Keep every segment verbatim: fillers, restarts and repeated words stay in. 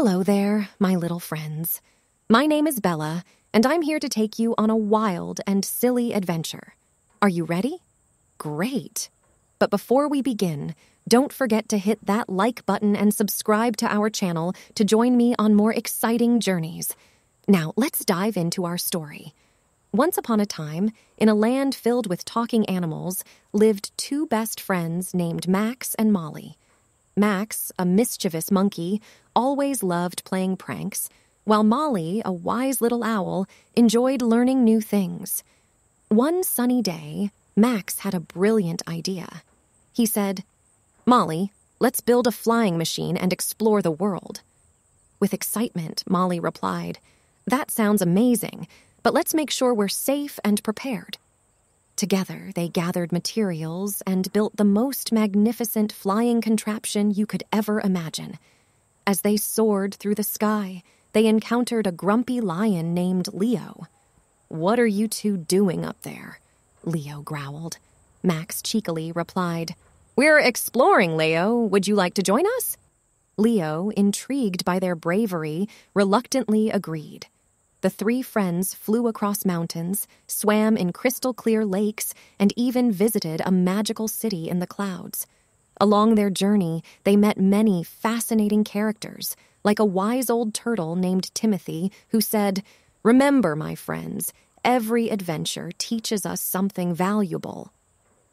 Hello there, my little friends. My name is Bella, and I'm here to take you on a wild and silly adventure. Are you ready? Great! But before we begin, don't forget to hit that like button and subscribe to our channel to join me on more exciting journeys. Now, let's dive into our story. Once upon a time, in a land filled with talking animals, lived two best friends named Max and Molly. Max, a mischievous monkey, always loved playing pranks, while Molly, a wise little owl, enjoyed learning new things. One sunny day, Max had a brilliant idea. He said, "Molly, let's build a flying machine and explore the world." With excitement, Molly replied, "That sounds amazing, but let's make sure we're safe and prepared." Together, they gathered materials and built the most magnificent flying contraption you could ever imagine. As they soared through the sky, they encountered a grumpy lion named Leo. "What are you two doing up there?" Leo growled. Max cheekily replied, "We're exploring, Leo. Would you like to join us?" Leo, intrigued by their bravery, reluctantly agreed. The three friends flew across mountains, swam in crystal-clear lakes, and even visited a magical city in the clouds. Along their journey, they met many fascinating characters, like a wise old turtle named Timothy, who said, "Remember, my friends, every adventure teaches us something valuable."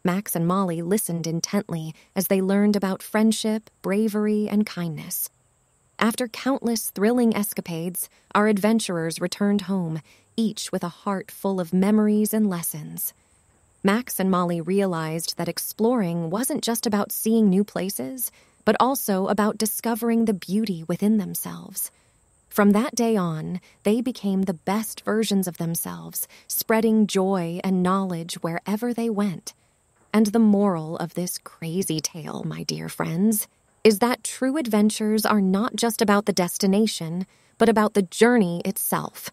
Max and Molly listened intently as they learned about friendship, bravery, and kindness. After countless thrilling escapades, our adventurers returned home, each with a heart full of memories and lessons. Max and Molly realized that exploring wasn't just about seeing new places, but also about discovering the beauty within themselves. From that day on, they became the best versions of themselves, spreading joy and knowledge wherever they went. And the moral of this crazy tale, my dear friends, is that true adventures are not just about the destination, but about the journey itself.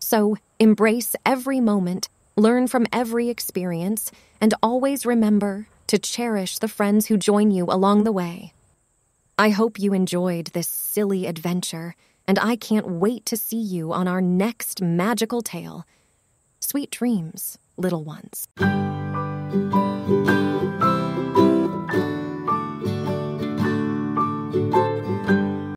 So embrace every moment, learn from every experience, and always remember to cherish the friends who join you along the way. I hope you enjoyed this silly adventure, and I can't wait to see you on our next magical tale. Sweet dreams, little ones.